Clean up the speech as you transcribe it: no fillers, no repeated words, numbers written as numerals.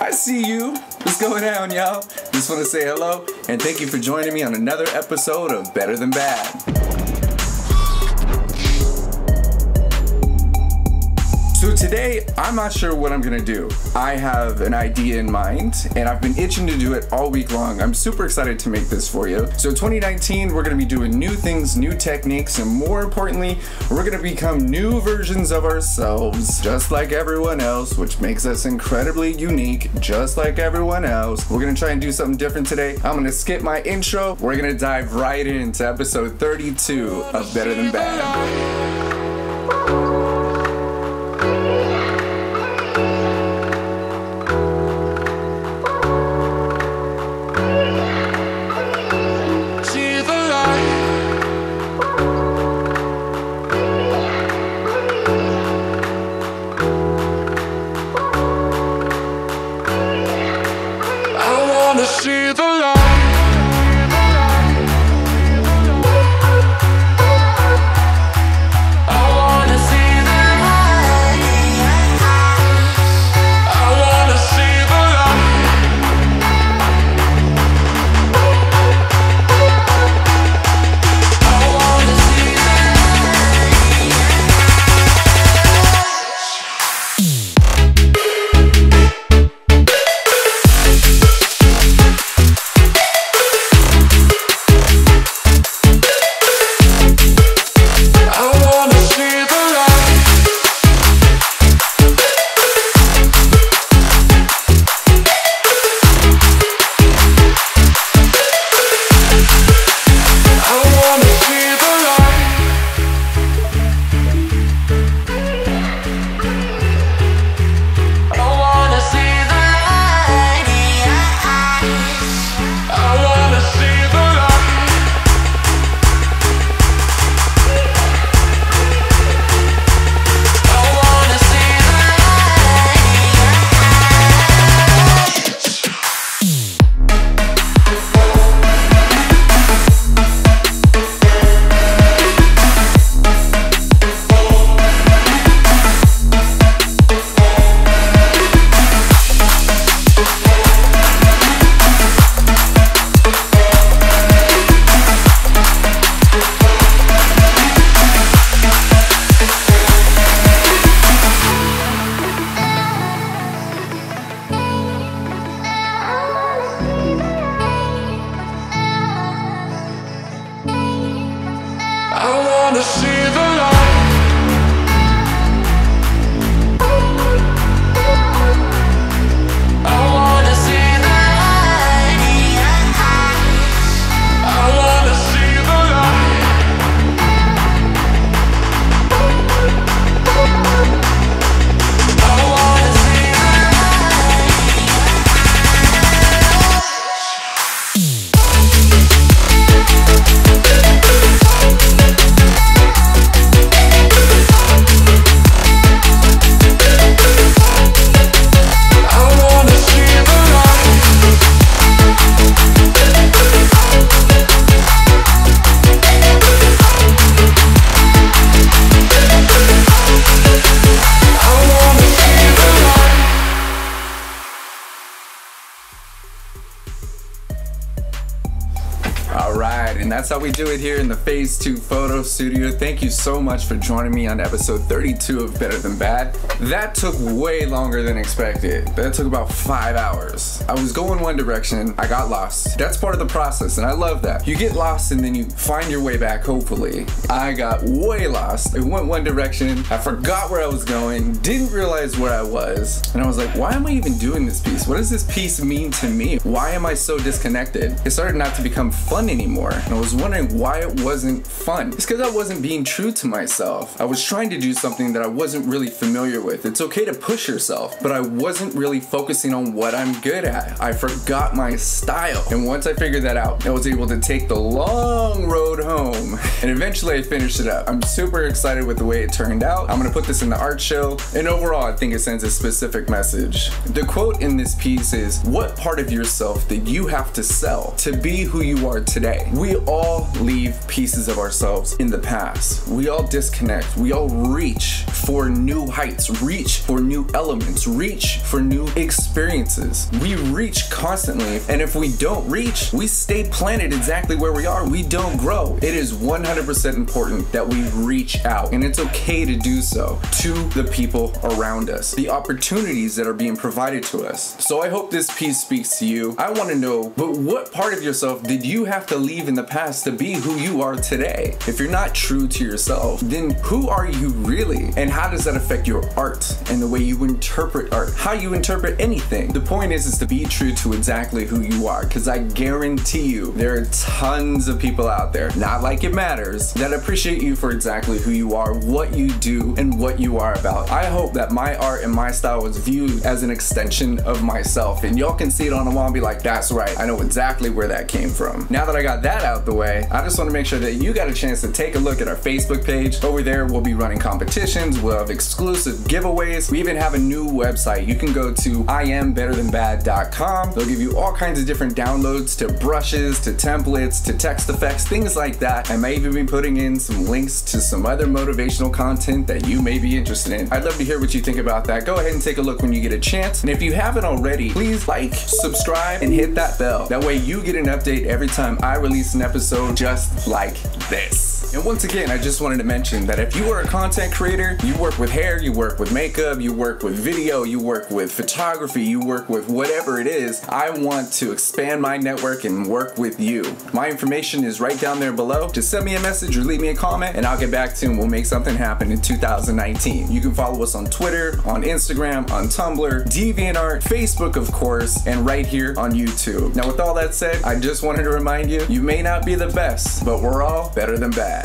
I see you. What's going down, y'all? Just want to say hello and thank you for joining me on another episode of Better Than Bad. So today, I'm not sure what I'm gonna do. I have an idea in mind, and I've been itching to do it all week long. I'm super excited to make this for you. So 2019, we're gonna be doing new things, new techniques, and more importantly, we're gonna become new versions of ourselves, just like everyone else, which makes us incredibly unique, just like everyone else. We're gonna try and do something different today. I'm gonna skip my intro. We're gonna dive right into episode 32 of Better Than Bad. And that's how we do it here in the Phase 2 Photo Studio. Thank you so much for joining me on episode 32 of Better Than Bad. That took way longer than expected. That took about 5 hours. I was going one direction, I got lost. That's part of the process, and I love that. You get lost and then you find your way back, hopefully. I got way lost. It went one direction, I forgot where I was going, didn't realize where I was, and I was like, why am I even doing this piece? What does this piece mean to me? Why am I so disconnected? It started not to become fun anymore. And I was wondering why it wasn't fun. It's because I wasn't being true to myself. I was trying to do something that I wasn't really familiar with. It's okay to push yourself, but I wasn't really focusing on what I'm good at. I forgot my style. And once I figured that out, I was able to take the long road home. And eventually I finished it up. I'm super excited with the way it turned out. I'm gonna put this in the art show. And overall, I think it sends a specific message. The quote in this piece is, what part of yourself did you have to sell to be who you are today? We all all leave pieces of ourselves in the past. We all disconnect. We all reach for new heights, reach for new elements, reach for new experiences. We reach constantly, and if we don't reach, we stay planted exactly where we are. We don't grow. It is 100% important that we reach out, and it's okay to do so to the people around us, the opportunities that are being provided to us. So I hope this piece speaks to you. I want to know, but what part of yourself did you have to leave in the past to be who you are today? If you're not true to yourself, then who are you really? And how does that affect your art and the way you interpret art, how you interpret anything? The point is to be true to exactly who you are, because I guarantee you there are tons of people out there, not like it matters, that appreciate you for exactly who you are, what you do, and what you are about. I hope that my art and my style was viewed as an extension of myself, and y'all can see it on the wall and be like, that's right, I know exactly where that came from. Now that I got that out the way, I just want to make sure that you got a chance to take a look at our Facebook page. Over there, we'll be running competitions, we'll have exclusive giveaways, we even have a new website. You can go to iambetterthanbad.com. They'll give you all kinds of different downloads to brushes, to templates, to text effects, things like that. I may even be putting in some links to some other motivational content that you may be interested in. I'd love to hear what you think about that. Go ahead and take a look when you get a chance. And if you haven't already, please like, subscribe, and hit that bell. That way you get an update every time I release an episode just like this. And once again, I just wanted to mention that if you are a content creator, you work with hair, you work with makeup, you work with video, you work with photography, you work with whatever it is, I want to expand my network and work with you. My information is right down there below. Just send me a message or leave me a comment and I'll get back to you and we'll make something happen in 2019. You can follow us on Twitter, on Instagram, on Tumblr, DeviantArt, Facebook of course, and right here on YouTube. Now with all that said, I just wanted to remind you, you may not be the best, but we're all better than bad.